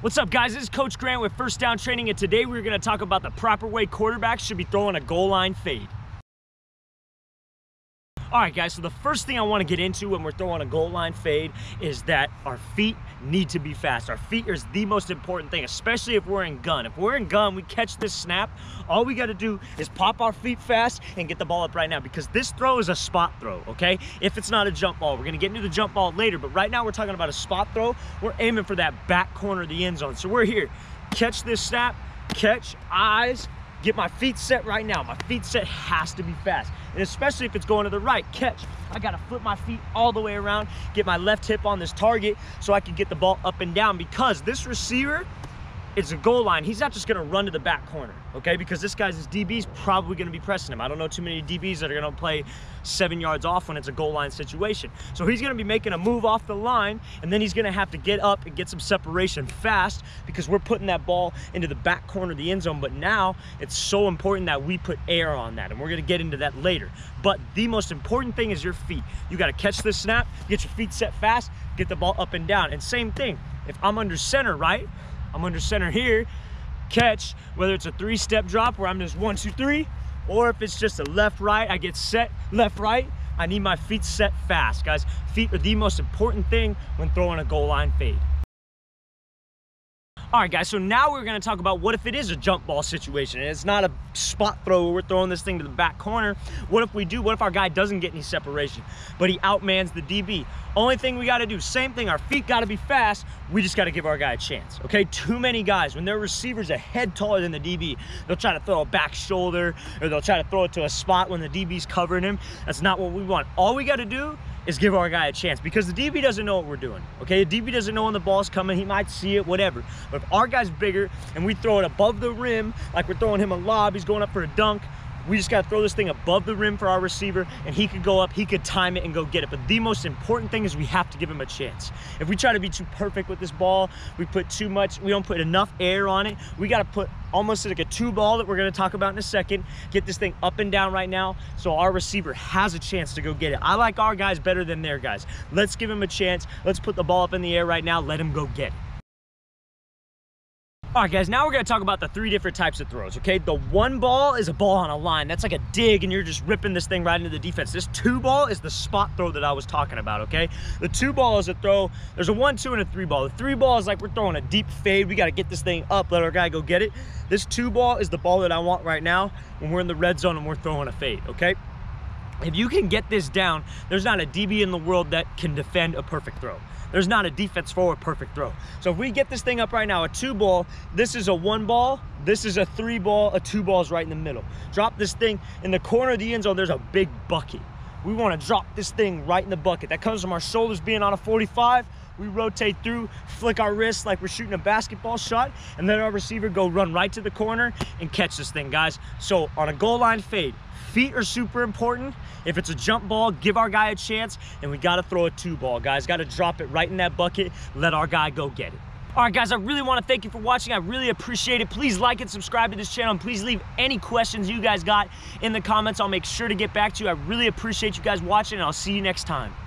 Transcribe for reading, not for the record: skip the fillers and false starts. What's up, guys? This is Coach Grant with First Down Training, and today we're going to talk about the proper way quarterbacks should be throwing a goal line fade. All right, guys, so the first thing I want to get into when we're throwing a goal line fade is that our feet need to be fast. Our feet is the most important thing, especially if we're in gun. If we're in gun, we catch this snap, all we got to do is pop our feet fast and get the ball up right now, because this throw is a spot throw, okay? If it's not a jump ball, we're going to get into the jump ball later, but right now we're talking about a spot throw. We're aiming for that back corner of the end zone. So we're here, catch this snap, catch, eyes, get my feet set right now. My feet set has to be fast. And especially if it's going to the right, catch. I gotta flip my feet all the way around, get my left hip on this target so I can get the ball up and down, because this receiver, it's a goal line. He's not just gonna run to the back corner, okay? Because this guy's DB's probably gonna be pressing him. I don't know too many DBs that are gonna play 7 yards off when it's a goal line situation. So he's gonna be making a move off the line, and then he's gonna have to get up and get some separation fast, because we're putting that ball into the back corner of the end zone. But now it's so important that we put air on that, and we're gonna get into that later. But the most important thing is your feet. You gotta catch this snap, get your feet set fast, get the ball up and down. And same thing, if I'm under center, right? I'm under center here, catch, whether it's a three-step drop where I'm just 1, 2, 3, or if it's just a left-right, I get set, left-right, I need my feet set fast, guys. Feet are the most important thing when throwing a goal line fade. All right, guys, so now we're gonna talk about what if it is a jump ball situation and it's not a spot throw where we're throwing this thing to the back corner. What if we do? What if our guy doesn't get any separation, but he outmans the DB? Only thing we gotta do, same thing, our feet gotta be fast. We just gotta give our guy a chance, okay? Too many guys, when their receiver's a head taller than the DB, they'll try to throw a back shoulder, or they'll try to throw it to a spot when the DB's covering him. That's not what we want. All we gotta do is give our guy a chance, because the DB doesn't know what we're doing, okay? The DB doesn't know when the ball's coming. He might see it, whatever. But if our guy's bigger and we throw it above the rim, like we're throwing him a lob, he's going up for a dunk, we just got to throw this thing above the rim for our receiver, and he could go up, he could time it and go get it. But the most important thing is we have to give him a chance. If we try to be too perfect with this ball, we put too much, we don't put enough air on it, we got to put almost like a two ball that we're going to talk about in a second. Get this thing up and down right now so our receiver has a chance to go get it. I like our guys better than their guys. Let's give him a chance. Let's put the ball up in the air right now. Let him go get it. All right, guys, now we're going to talk about the three different types of throws, okay? The one ball is a ball on a line. That's like a dig, and you're just ripping this thing right into the defense. This two ball is the spot throw that I was talking about, okay? The two ball is a throw. There's a 1, 2, and a three ball. The three ball is like we're throwing a deep fade. We got to get this thing up, let our guy go get it. This two ball is the ball that I want right now when we're in the red zone and we're throwing a fade, okay? If you can get this down, there's not a DB in the world that can defend a perfect throw. There's not a defense for a perfect throw. So if we get this thing up right now, a two ball, this is a one ball, this is a three ball, a two ball is right in the middle. Drop this thing in the corner of the end zone, there's a big bucket. We want to drop this thing right in the bucket. That comes from our shoulders being on a 45. We rotate through, flick our wrists like we're shooting a basketball shot, and let our receiver go run right to the corner and catch this thing, guys. So on a goal line fade, feet are super important. If it's a jump ball, give our guy a chance, and we gotta throw a two ball, guys. Gotta drop it right in that bucket, let our guy go get it. All right, guys, I really want to thank you for watching. I really appreciate it. Please like and subscribe to this channel, and please leave any questions you guys got in the comments. I'll make sure to get back to you. I really appreciate you guys watching, and I'll see you next time.